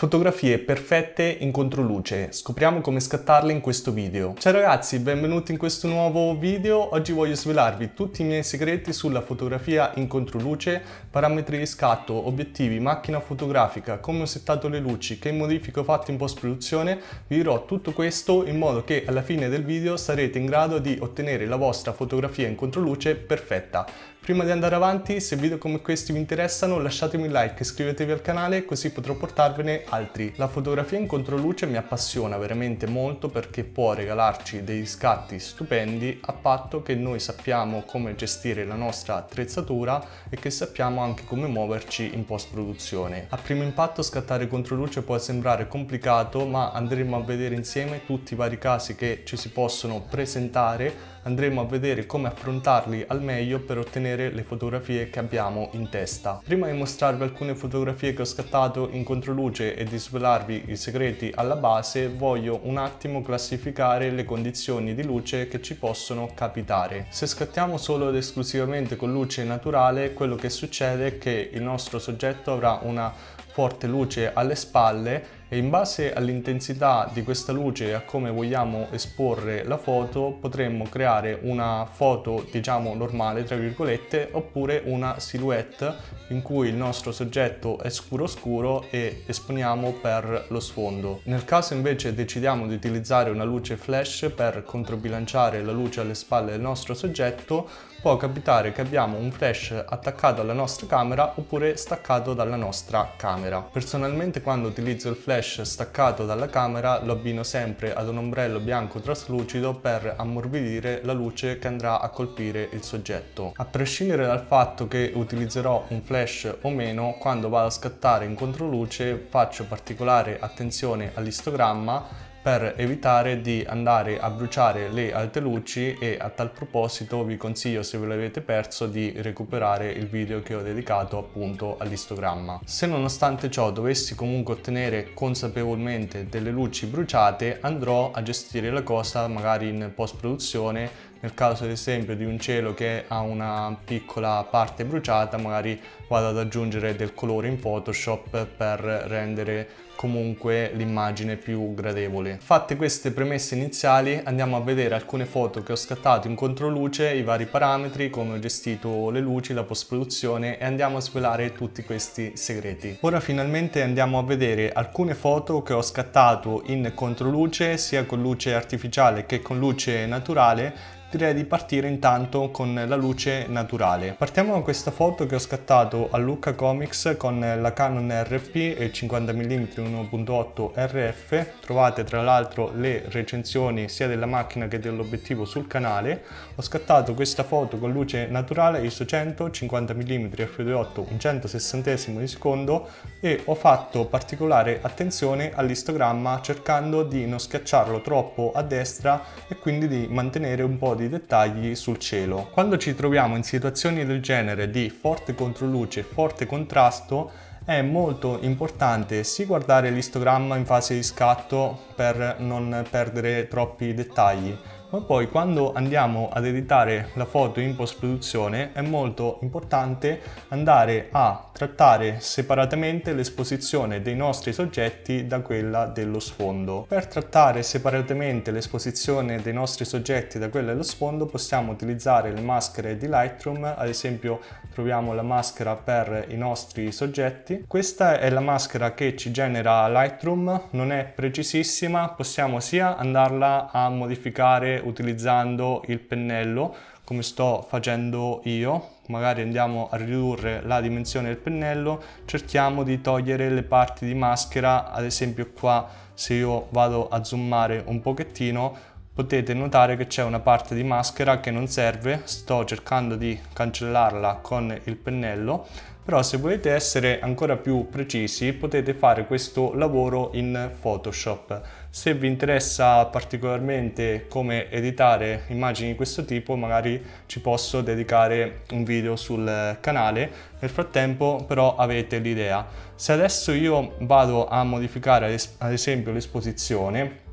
Fotografie perfette in controluce, scopriamo come scattarle in questo video. Ciao ragazzi, benvenuti in questo nuovo video. Oggi voglio svelarvi tutti i miei segreti sulla fotografia in controluce, parametri di scatto, obiettivi, macchina fotografica, come ho settato le luci, che modifiche ho fatto in post-produzione. Vi dirò tutto questo in modo che alla fine del video sarete in grado di ottenere la vostra fotografia in controluce perfetta. Prima di andare avanti, se video come questi vi interessano, lasciatemi un like e iscrivetevi al canale così potrò portarvene altri. La fotografia in controluce mi appassiona veramente molto perché può regalarci degli scatti stupendi a patto che noi sappiamo come gestire la nostra attrezzatura e che sappiamo anche come muoverci in post-produzione. A primo impatto scattare controluce può sembrare complicato, ma andremo a vedere insieme tutti i vari casi che ci si possono presentare. Andremo a vedere come affrontarli al meglio per ottenere le fotografie che abbiamo in testa. Prima di mostrarvi alcune fotografie che ho scattato in controluce e di svelarvi i segreti alla base, voglio un attimo classificare le condizioni di luce che ci possono capitare. Se scattiamo solo ed esclusivamente con luce naturale, quello che succede è che il nostro soggetto avrà una forte luce alle spalle e in base all'intensità di questa luce e a come vogliamo esporre la foto potremmo creare una foto diciamo normale tra virgolette oppure una silhouette in cui il nostro soggetto è scuro scuro e esponiamo per lo sfondo. Nel caso invece decidiamo di utilizzare una luce flash per controbilanciare la luce alle spalle del nostro soggetto, può capitare che abbiamo un flash attaccato alla nostra camera oppure staccato dalla nostra camera. Personalmente quando utilizzo il flash staccato dalla camera lo abbino sempre ad un ombrello bianco traslucido per ammorbidire la luce che andrà a colpire il soggetto. A prescindere dal fatto che utilizzerò un flash o meno, quando vado a scattare in controluce faccio particolare attenzione all'istogramma per evitare di andare a bruciare le alte luci e a tal proposito vi consiglio, se ve l'avete perso, di recuperare il video che ho dedicato appunto all'istogramma. Se nonostante ciò dovessi comunque ottenere consapevolmente delle luci bruciate, andrò a gestire la cosa magari in post-produzione. Nel caso ad esempio di un cielo che ha una piccola parte bruciata, magari vado ad aggiungere del colore in Photoshop per rendere comunque l'immagine più gradevole. Fatte queste premesse iniziali, andiamo a vedere alcune foto che ho scattato in controluce, i vari parametri, come ho gestito le luci, la post-produzione, e andiamo a svelare tutti questi segreti. Ora finalmente andiamo a vedere alcune foto che ho scattato in controluce, sia con luce artificiale che con luce naturale. Direi di partire intanto con la luce naturale. Partiamo da questa foto che ho scattato a Lucca Comics con la Canon RP e il 50mm 1.8 RF. Trovate tra l'altro le recensioni sia della macchina che dell'obiettivo sul canale. Ho scattato questa foto con luce naturale ISO 100, 50mm f2.8, un 160° di secondo, e ho fatto particolare attenzione all'istogramma cercando di non schiacciarlo troppo a destra e quindi di mantenere un po' di dettagli sul cielo. Quando ci troviamo in situazioni del genere di forte controluce e forte contrasto, è molto importante sì guardare l'istogramma in fase di scatto per non perdere troppi dettagli, ma poi quando andiamo ad editare la foto in post-produzione è molto importante andare a trattare separatamente l'esposizione dei nostri soggetti da quella dello sfondo. Per trattare separatamente l'esposizione dei nostri soggetti da quella dello sfondo possiamo utilizzare le maschere di Lightroom. Ad esempio troviamo la maschera per i nostri soggetti. Questa è la maschera che ci genera Lightroom, non è precisissima, possiamo sia andarla a modificare utilizzando il pennello come sto facendo io, magari andiamo a ridurre la dimensione del pennello, cerchiamo di togliere le parti di maschera. Ad esempio qua, se io vado a zoomare un pochettino, potete notare che c'è una parte di maschera che non serve, sto cercando di cancellarla con il pennello. Però se volete essere ancora più precisi potete fare questo lavoro in Photoshop. Se vi interessa particolarmente come editare immagini di questo tipo, magari ci posso dedicare un video sul canale. Nel frattempo però avete l'idea. Se adesso io vado a modificare ad esempio l'esposizione,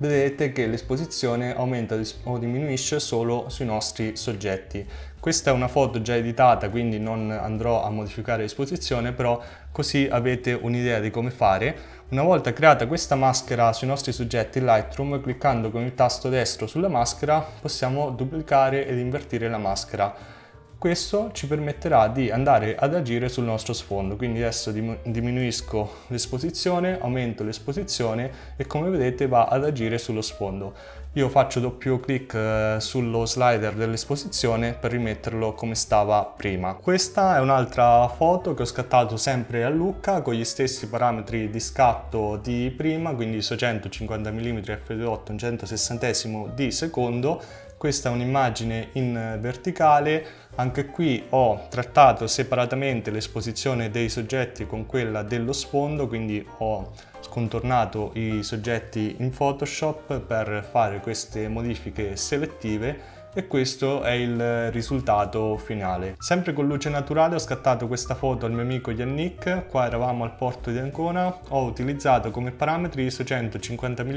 vedrete che l'esposizione aumenta o diminuisce solo sui nostri soggetti. Questa è una foto già editata, quindi non andrò a modificare l'esposizione, però così avete un'idea di come fare. Una volta creata questa maschera sui nostri soggetti in Lightroom, cliccando con il tasto destro sulla maschera possiamo duplicare ed invertire la maschera. Questo ci permetterà di andare ad agire sul nostro sfondo, quindi adesso diminuisco l'esposizione, aumento l'esposizione e come vedete va ad agire sullo sfondo. Io faccio doppio clic sullo slider dell'esposizione per rimetterlo come stava prima. Questa è un'altra foto che ho scattato sempre a Lucca con gli stessi parametri di scatto di prima, quindi 650 mm f2.8 un 160° di secondo. Questa è un'immagine in verticale, anche qui ho trattato separatamente l'esposizione dei soggetti con quella dello sfondo, quindi ho scontornato i soggetti in Photoshop per fare queste modifiche selettive e questo è il risultato finale. Sempre con luce naturale ho scattato questa foto al mio amico Yannick, qua eravamo al porto di Ancona, ho utilizzato come parametri 650 mm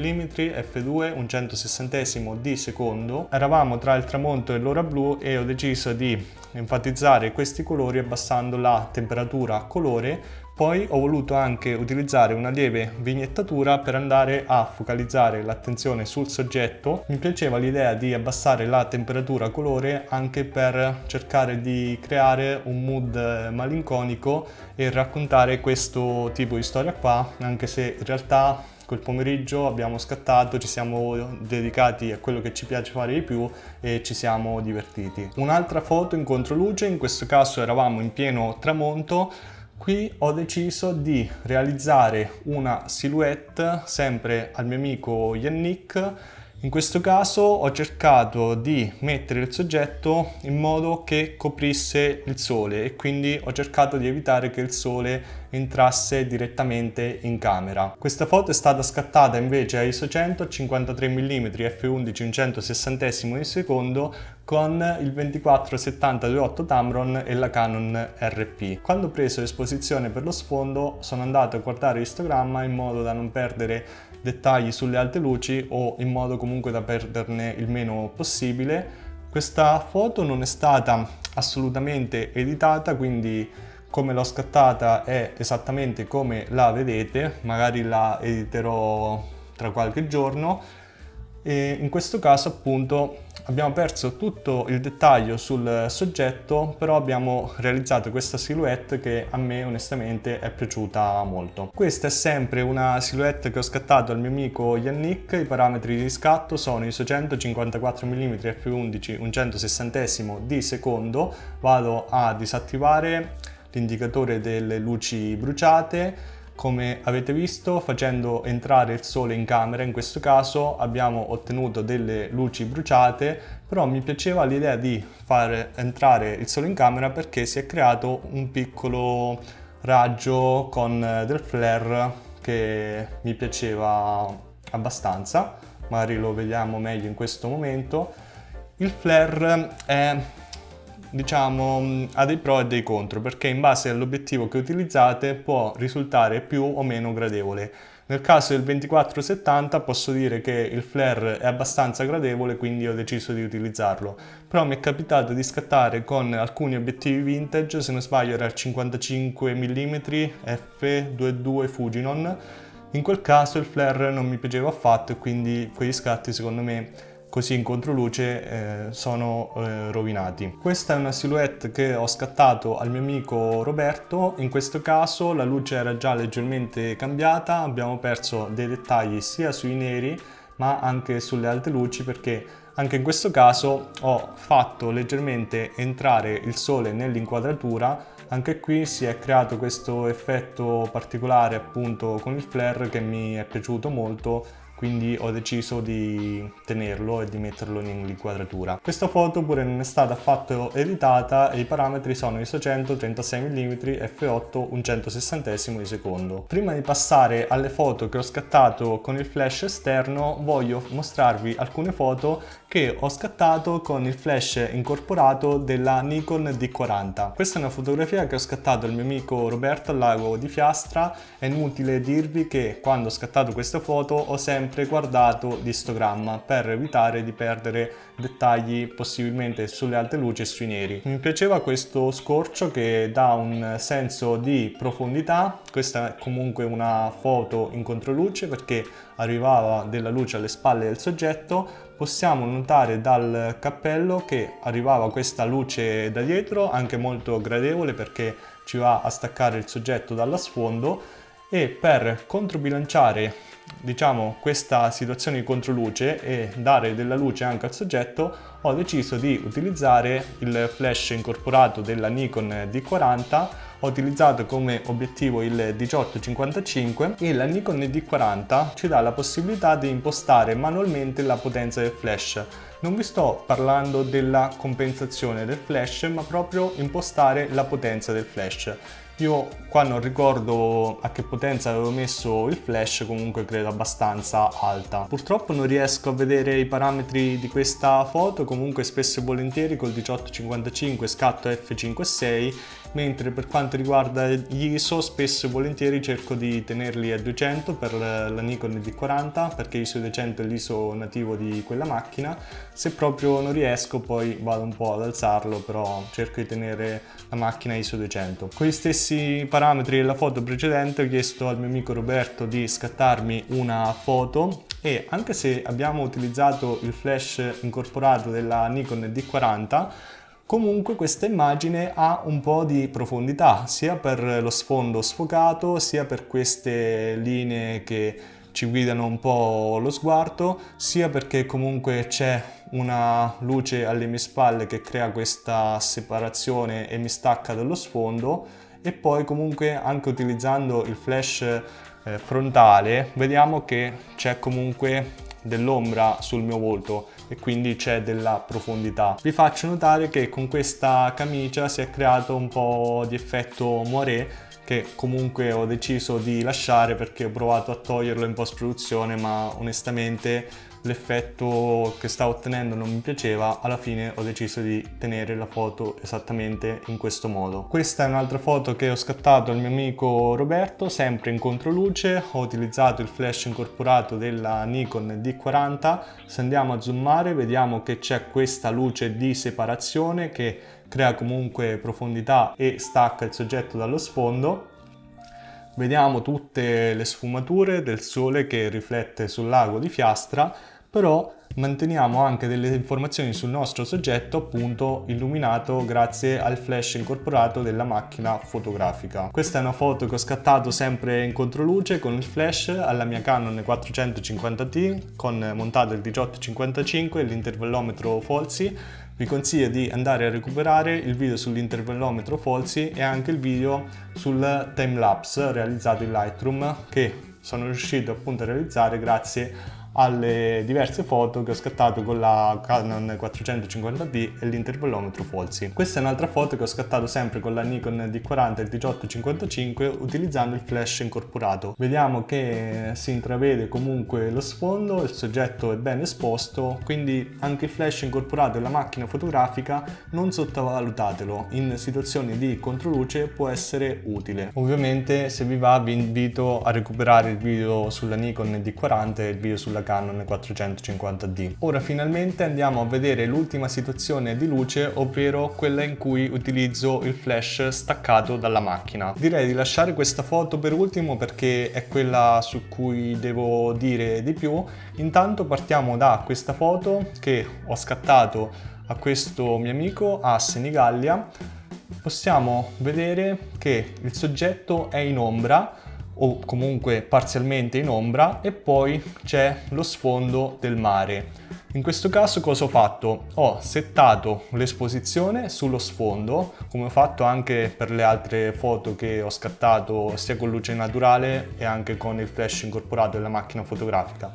f2 un 160° di secondo, eravamo tra il tramonto e l'ora blu e ho deciso di enfatizzare questi colori abbassando la temperatura a colore. Poi ho voluto anche utilizzare una lieve vignettatura per andare a focalizzare l'attenzione sul soggetto. Mi piaceva l'idea di abbassare la temperatura a colore anche per cercare di creare un mood malinconico e raccontare questo tipo di storia qua, anche se in realtà quel pomeriggio abbiamo scattato, ci siamo dedicati a quello che ci piace fare di più e ci siamo divertiti. Un'altra foto in controluce, in questo caso eravamo in pieno tramonto. Qui ho deciso di realizzare una silhouette sempre al mio amico Yannick. In questo caso ho cercato di mettere il soggetto in modo che coprisse il sole e quindi ho cercato di evitare che il sole entrasse direttamente in camera. Questa foto è stata scattata invece a ISO 100 53 mm f11 un 160° di secondo con il 24-70-28 Tamron e la Canon RP. Quando ho preso l'esposizione per lo sfondo sono andato a guardare l'istogramma in modo da non perdere dettagli sulle alte luci o in modo comunque da perderne il meno possibile. Questa foto non è stata assolutamente editata, quindi come l'ho scattata è esattamente come la vedete, magari la editerò tra qualche giorno. E in questo caso appunto abbiamo perso tutto il dettaglio sul soggetto, però abbiamo realizzato questa silhouette che a me onestamente è piaciuta molto. Questa è sempre una silhouette che ho scattato al mio amico Yannick, i parametri di scatto sono ISO 154 mm f11 un 160° di secondo, vado a disattivare l'indicatore delle luci bruciate. Come avete visto, facendo entrare il sole in camera, in questo caso abbiamo ottenuto delle luci bruciate, però mi piaceva l'idea di far entrare il sole in camera perché si è creato un piccolo raggio con del flare che mi piaceva abbastanza, magari lo vediamo meglio in questo momento. Il flare è, diciamo, ha dei pro e dei contro perché in base all'obiettivo che utilizzate può risultare più o meno gradevole. Nel caso del 24-70 posso dire che il flare è abbastanza gradevole, quindi ho deciso di utilizzarlo, però mi è capitato di scattare con alcuni obiettivi vintage, se non sbaglio era il 55 mm f2.2 Fujinon, in quel caso il flare non mi piaceva affatto e quindi quegli scatti secondo me così in controluce sono rovinati. Questa è una silhouette che ho scattato al mio amico Roberto, in questo caso la luce era già leggermente cambiata, abbiamo perso dei dettagli sia sui neri ma anche sulle alte luci perché anche in questo caso ho fatto leggermente entrare il sole nell'inquadratura. Anche qui si è creato questo effetto particolare appunto con il flare che mi è piaciuto molto, quindi ho deciso di tenerlo e di metterlo nell'inquadratura. Questa foto pure non è stata affatto editata e i parametri sono ISO 100 36 mm f8 un 160° di secondo. Prima di passare alle foto che ho scattato con il flash esterno voglio mostrarvi alcune foto che ho scattato con il flash incorporato della Nikon D40. Questa è una fotografia che ho scattato al mio amico Roberto al lago di Fiastra. È inutile dirvi che quando ho scattato questa foto ho sempre trequardato di istogramma per evitare di perdere dettagli possibilmente sulle alte luci e sui neri. Mi piaceva questo scorcio che dà un senso di profondità. Questa è comunque una foto in controluce perché arrivava della luce alle spalle del soggetto. Possiamo notare dal cappello che arrivava questa luce da dietro, anche molto gradevole perché ci va a staccare il soggetto dallo sfondo. E per controbilanciare, diciamo, questa situazione di controluce e dare della luce anche al soggetto, ho deciso di utilizzare il flash incorporato della Nikon D40. Ho utilizzato come obiettivo il 18-55 e la Nikon D40 ci dà la possibilità di impostare manualmente la potenza del flash. Non vi sto parlando della compensazione del flash, ma proprio impostare la potenza del flash. Io qua non ricordo a che potenza avevo messo il flash, comunque credo abbastanza alta. Purtroppo non riesco a vedere i parametri di questa foto, comunque spesso e volentieri col 18-55 scatto f5.6, mentre per quanto riguarda gli ISO spesso e volentieri cerco di tenerli a 200 per la Nikon D40 perché ISO 200 è l'ISO nativo di quella macchina. Se proprio non riesco poi vado un po' ad alzarlo, però cerco di tenere la macchina ISO 200. Con gli stessi parametri della foto precedente ho chiesto al mio amico Roberto di scattarmi una foto e anche se abbiamo utilizzato il flash incorporato della Nikon D40, comunque questa immagine ha un po' di profondità sia per lo sfondo sfocato sia per queste linee che ci guidano un po' lo sguardo, sia perché comunque c'è una luce alle mie spalle che crea questa separazione e mi stacca dallo sfondo. E poi comunque anche utilizzando il flash frontale vediamo che c'è comunque dell'ombra sul mio volto e quindi c'è della profondità. Vi faccio notare che con questa camicia si è creato un po' di effetto moiré che comunque ho deciso di lasciare perché ho provato a toglierlo in post-produzione, ma onestamente l'effetto che stavo ottenendo non mi piaceva. Alla fine ho deciso di tenere la foto esattamente in questo modo. Questa è un'altra foto che ho scattato al mio amico Roberto, sempre in controluce. Ho utilizzato il flash incorporato della Nikon D40. Se andiamo a zoomare vediamo che c'è questa luce di separazione che crea comunque profondità e stacca il soggetto dallo sfondo. Vediamo tutte le sfumature del sole che riflette sul lago di Fiastra, però manteniamo anche delle informazioni sul nostro soggetto, appunto illuminato grazie al flash incorporato della macchina fotografica. Questa è una foto che ho scattato sempre in controluce con il flash alla mia Canon 450T con montato il 18-55 e l'intervallometro Folzi. Vi consiglio di andare a recuperare il video sull'intervallometro Folzi e anche il video sul timelapse realizzato in Lightroom che sono riuscito appunto a realizzare grazie alle diverse foto che ho scattato con la Canon 450D e l'intervallometro Folzi. Questa è un'altra foto che ho scattato sempre con la Nikon D40 e il 18-55 utilizzando il flash incorporato. Vediamo che si intravede comunque lo sfondo, il soggetto è ben esposto, quindi anche il flash incorporato della macchina fotografica non sottovalutatelo, in situazioni di controluce può essere utile. Ovviamente se vi va vi invito a recuperare il video sulla Nikon D40 e il video sulla Canon 450D. Ora finalmente andiamo a vedere l'ultima situazione di luce, ovvero quella in cui utilizzo il flash staccato dalla macchina. Direi di lasciare questa foto per ultimo perché è quella su cui devo dire di più. Intanto partiamo da questa foto che ho scattato a questo mio amico a Senigallia. Possiamo vedere che il soggetto è in ombra o comunque parzialmente in ombra e poi c'è lo sfondo del mare. In questo caso cosa ho fatto? Ho settato l'esposizione sullo sfondo, come ho fatto anche per le altre foto che ho scattato sia con luce naturale e anche con il flash incorporato della macchina fotografica.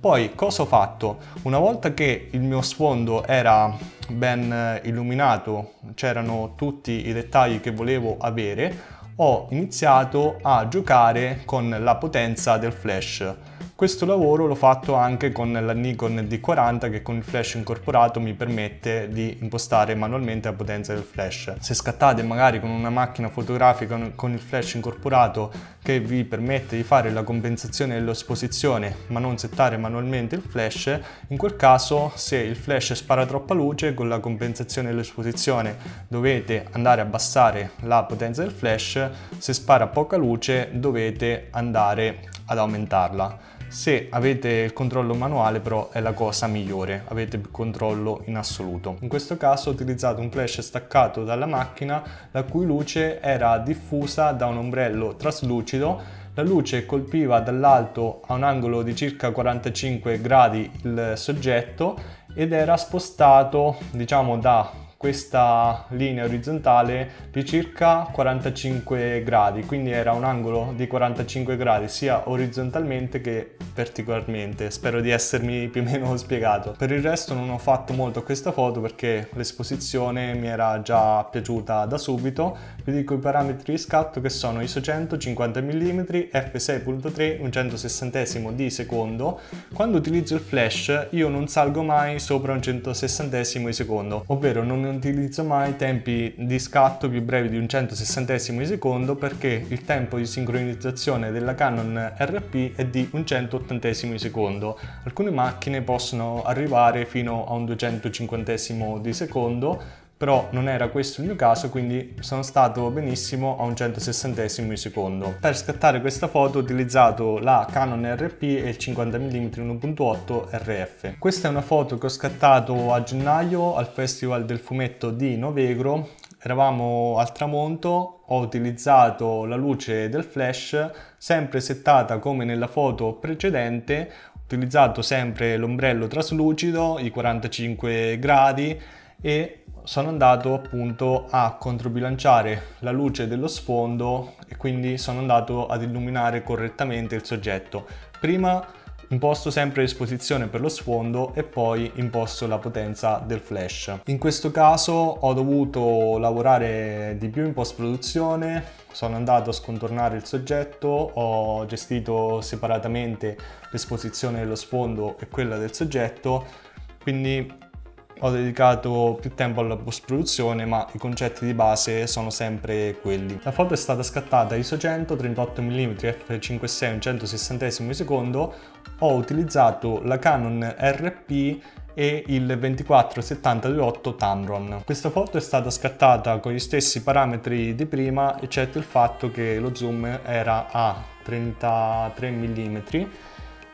Poi cosa ho fatto? Una volta che il mio sfondo era ben illuminato, c'erano tutti i dettagli che volevo avere, ho iniziato a giocare con la potenza del flash. Questo lavoro l'ho fatto anche con la Nikon D40, che con il flash incorporato mi permette di impostare manualmente la potenza del flash. Se scattate magari con una macchina fotografica con il flash incorporato che vi permette di fare la compensazione dell'esposizione ma non settare manualmente il flash, in quel caso se il flash spara troppa luce, con la compensazione dell'esposizione dovete andare a abbassare la potenza del flash, se spara poca luce dovete andare ad aumentarla. Se avete il controllo manuale però è la cosa migliore, avete più controllo in assoluto. In questo caso ho utilizzato un flash staccato dalla macchina la cui luce era diffusa da un ombrello traslucido. La luce colpiva dall'alto a un angolo di circa 45 gradi il soggetto ed era spostato, diciamo, da questa linea orizzontale di circa 45 gradi, quindi era un angolo di 45 gradi sia orizzontalmente che verticalmente. Spero di essermi più o meno spiegato. Per il resto non ho fatto molto a questa foto perché l'esposizione mi era già piaciuta da subito. Vi dico i parametri di scatto, che sono ISO 100, 50mm, f6.3, un 160 di secondo. Quando utilizzo il flash io non salgo mai sopra un 160 di secondo, ovvero non utilizzo mai tempi di scatto più brevi di un 160 di secondo, perché il tempo di sincronizzazione della Canon RP è di un 180 di secondo. Alcune macchine possono arrivare fino a un 250 di secondo, però non era questo il mio caso, quindi sono stato benissimo a un 160 di secondo. Per scattare questa foto ho utilizzato la Canon RP e il 50mm 1.8 RF. Questa è una foto che ho scattato a gennaio al Festival del Fumetto di Novegro. Eravamo al tramonto, ho utilizzato la luce del flash, sempre settata come nella foto precedente, ho utilizzato sempre l'ombrello traslucido, i 45 gradi e sono andato appunto a controbilanciare la luce dello sfondo e quindi sono andato ad illuminare correttamente il soggetto. Prima imposto sempre l'esposizione per lo sfondo e poi imposto la potenza del flash. In questo caso ho dovuto lavorare di più in post produzione, sono andato a scontornare il soggetto, ho gestito separatamente l'esposizione dello sfondo e quella del soggetto, quindi ho dedicato più tempo alla post-produzione, ma i concetti di base sono sempre quelli. La foto è stata scattata ISO 100, 38mm f5.6, un 160 secondo. Ho utilizzato la Canon RP e il 24-70-28 Tamron. Questa foto è stata scattata con gli stessi parametri di prima, eccetto il fatto che lo zoom era a 33mm.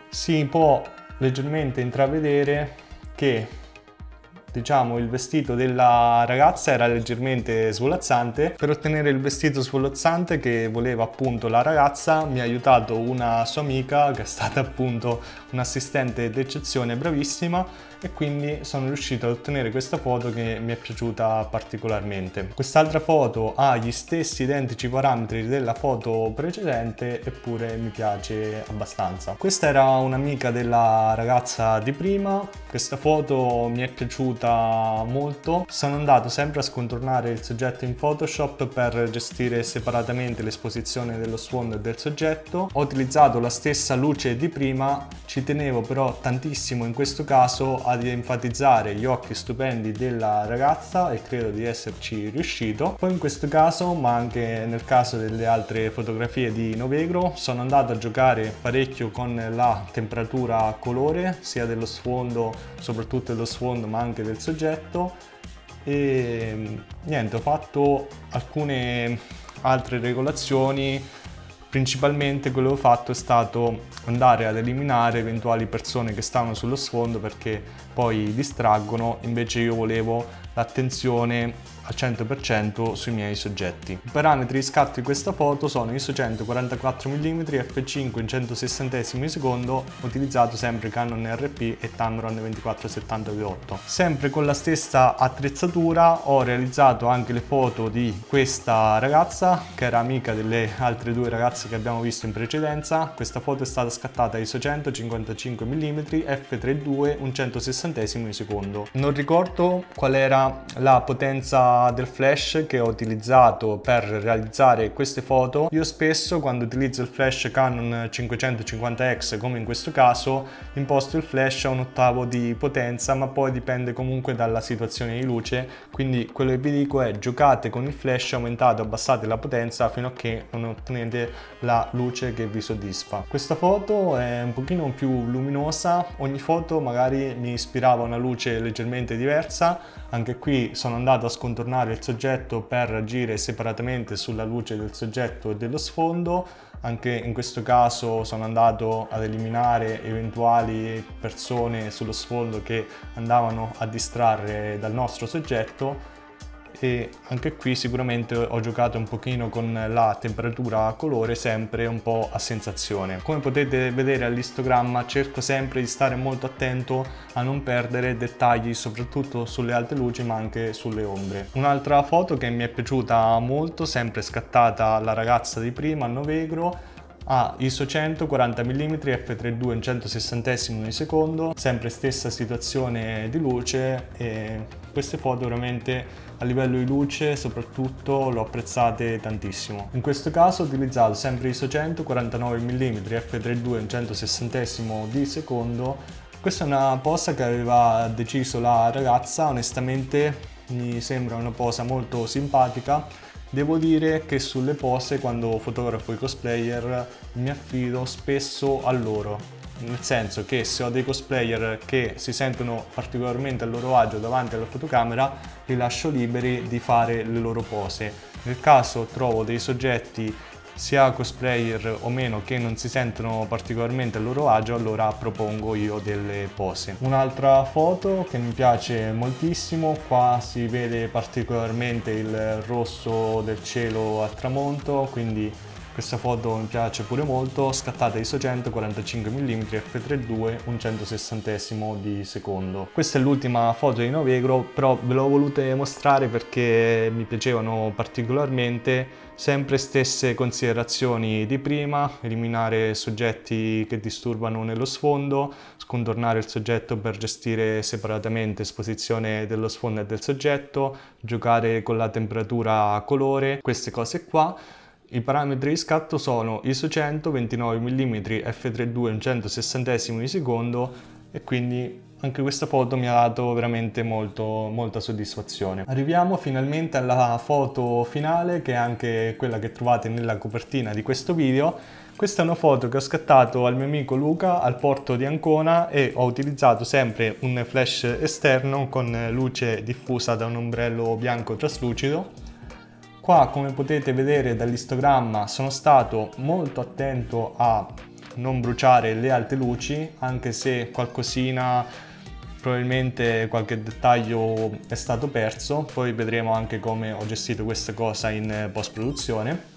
Si può leggermente intravedere che, diciamo, il vestito della ragazza era leggermente svolazzante. Per ottenere il vestito svolazzante che voleva appunto la ragazza mi ha aiutato una sua amica che è stata appunto un'assistente d'eccezione, bravissima, e quindi sono riuscito ad ottenere questa foto che mi è piaciuta particolarmente. Quest'altra foto ha gli stessi identici parametri della foto precedente, eppure mi piace abbastanza. Questa era un'amica della ragazza di prima. Questa foto mi è piaciuta molto. Sono andato sempre a scontornare il soggetto in Photoshop per gestire separatamente l'esposizione dello sfondo e del soggetto. Ho utilizzato la stessa luce di prima, ci tenevo però tantissimo in questo caso ad enfatizzare gli occhi stupendi della ragazza e credo di esserci riuscito. Poi in questo caso, ma anche nel caso delle altre fotografie di Novegro, sono andato a giocare parecchio con la temperatura a colore, sia dello sfondo, soprattutto dello sfondo, ma anche del soggetto. E niente, ho fatto alcune altre regolazioni. Principalmente quello che ho fatto è stato andare ad eliminare eventuali persone che stavano sullo sfondo perché poi distraggono, invece io volevo l'attenzione al 100% sui miei soggetti. I parametri di scatto di questa foto sono ISO 100, 44mm, f5 in 160 di secondo, utilizzato sempre Canon RP e Tamron 24-70-28. Sempre con la stessa attrezzatura ho realizzato anche le foto di questa ragazza che era amica delle altre due ragazze che abbiamo visto in precedenza. Questa foto è stata scattata ISO 100, 55mm, f3.2, un 160 di secondo. Non ricordo qual era conferma la potenza del flash che ho utilizzato per realizzare queste foto. Io spesso, quando utilizzo il flash Canon 550X come in questo caso, imposto il flash a 1/8 di potenza, ma poi dipende comunque dalla situazione di luce, quindi quello che vi dico è: giocate con il flash, aumentate o abbassate la potenza fino a che non ottenete la luce che vi soddisfa. Questa foto è un pochino più luminosa, ogni foto magari mi ispirava una luce leggermente diversa. Anche qui sono andato a scontornare il soggetto per agire separatamente sulla luce del soggetto e dello sfondo. Anche in questo caso sono andato ad eliminare eventuali persone sullo sfondo che andavano a distrarre dal nostro soggetto, e anche qui sicuramente ho giocato un pochino con la temperatura a colore, sempre un po' a sensazione. Come potete vedere all'istogramma, cerco sempre di stare molto attento a non perdere dettagli, soprattutto sulle alte luci ma anche sulle ombre. Un'altra foto che mi è piaciuta molto, sempre scattata la ragazza di prima a Novegro, a ISO 100 40 mm, f3.2 in 160esimo di secondo, sempre stessa situazione di luce, e queste foto veramente a livello di luce soprattutto l'ho apprezzate tantissimo. In questo caso ho utilizzato sempre ISO 100 49 mm f3.2 in 160esimo di secondo. Questa è una posa che aveva deciso la ragazza, onestamente mi sembra una posa molto simpatica. Devo dire che sulle pose, quando fotografo i cosplayer, mi affido spesso a loro, nel senso che se ho dei cosplayer che si sentono particolarmente a loro agio davanti alla fotocamera, li lascio liberi di fare le loro pose. Nel caso trovo dei soggetti, sia cosplayer o meno, che non si sentono particolarmente a loro agio, allora propongo io delle pose. Un'altra foto che mi piace moltissimo, qua si vede particolarmente il rosso del cielo al tramonto, quindi questa foto mi piace pure molto, scattata ISO 100 45 mm f3.2 un 160esimo di secondo. Questa è l'ultima foto di Novegro, però ve l'ho volute mostrare perché mi piacevano particolarmente. Sempre stesse considerazioni di prima: eliminare soggetti che disturbano nello sfondo, scontornare il soggetto per gestire separatamente esposizione dello sfondo e del soggetto, giocare con la temperatura a colore, queste cose qua. I parametri di scatto sono ISO 100, 29 mm, f3.2 in 160esimo di secondo, e quindi anche questa foto mi ha dato veramente molta soddisfazione. Arriviamo finalmente alla foto finale, che è anche quella che trovate nella copertina di questo video. Questa è una foto che ho scattato al mio amico Luca al porto di Ancona, e ho utilizzato sempre un flash esterno con luce diffusa da un ombrello bianco traslucido. Qua, come potete vedere dall'istogramma, sono stato molto attento a non bruciare le alte luci, anche se qualcosina, probabilmente qualche dettaglio è stato perso, poi vedremo anche come ho gestito questa cosa in post-produzione.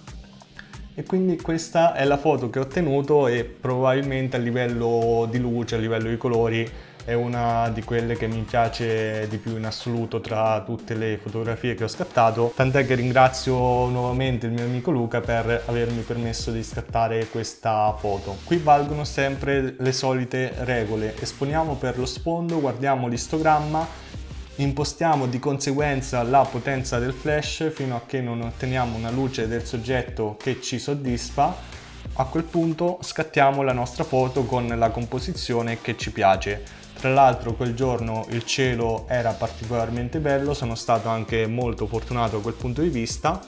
E quindi questa è la foto che ho ottenuto, e probabilmente a livello di luce, a livello di colori, è una di quelle che mi piace di più in assoluto tra tutte le fotografie che ho scattato, tant'è che ringrazio nuovamente il mio amico Luca per avermi permesso di scattare questa foto. Qui valgono sempre le solite regole: esponiamo per lo sfondo, guardiamo l'istogramma, impostiamo di conseguenza la potenza del flash fino a che non otteniamo una luce del soggetto che ci soddisfa. A quel punto scattiamo la nostra foto con la composizione che ci piace. Tra l'altro quel giorno il cielo era particolarmente bello, sono stato anche molto fortunato da quel punto di vista,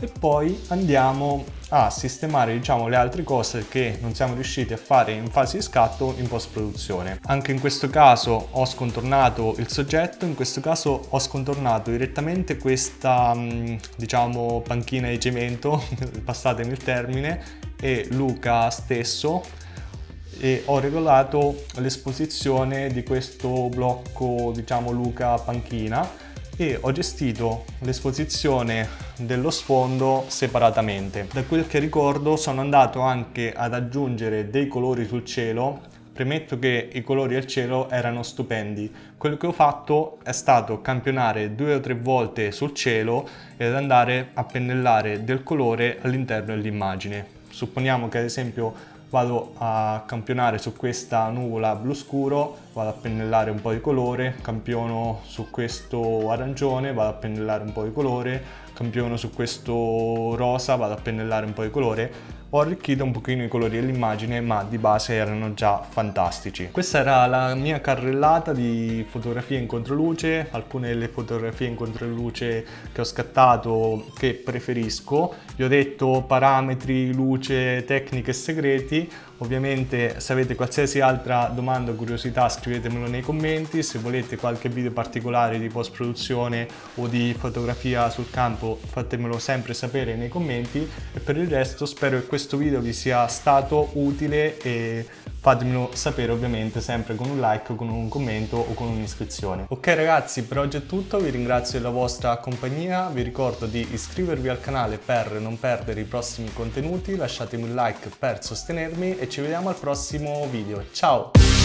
e poi andiamo a sistemare, diciamo, le altre cose che non siamo riusciti a fare in fase di scatto in post produzione. Anche in questo caso ho scontornato il soggetto, in questo caso ho scontornato direttamente questa, diciamo, panchina di cemento, passatemi il termine, e Luca stesso, e ho regolato l'esposizione di questo blocco, diciamo, Luca panchina, e ho gestito l'esposizione dello sfondo separatamente. Da quel che ricordo sono andato anche ad aggiungere dei colori sul cielo. Premetto che i colori al cielo erano stupendi. Quello che ho fatto è stato campionare 2 o 3 volte sul cielo ed andare a pennellare del colore all'interno dell'immagine. Supponiamo che ad esempio vado a campionare su questa nuvola blu scuro, vado a pennellare un po' di colore, campiono su questo arancione, vado a pennellare un po' di colore, campiono su questo rosa, vado a pennellare un po' di colore. Ho arricchito un pochino i colori dell'immagine, ma di base erano già fantastici. Questa era la mia carrellata di fotografie in controluce, alcune delle fotografie in controluce che ho scattato che preferisco. Vi ho detto parametri, luce, tecniche e segreti. Ovviamente se avete qualsiasi altra domanda o curiosità scrivetemelo nei commenti, se volete qualche video particolare di post produzione o di fotografia sul campo fatemelo sempre sapere nei commenti, e per il resto spero che questo video vi sia stato utile e fatemelo sapere ovviamente sempre con un like, con un commento o con un'iscrizione. Ok ragazzi, per oggi è tutto, vi ringrazio della vostra compagnia, vi ricordo di iscrivervi al canale per non perdere i prossimi contenuti, lasciatemi un like per sostenermi e ci vediamo al prossimo video. Ciao!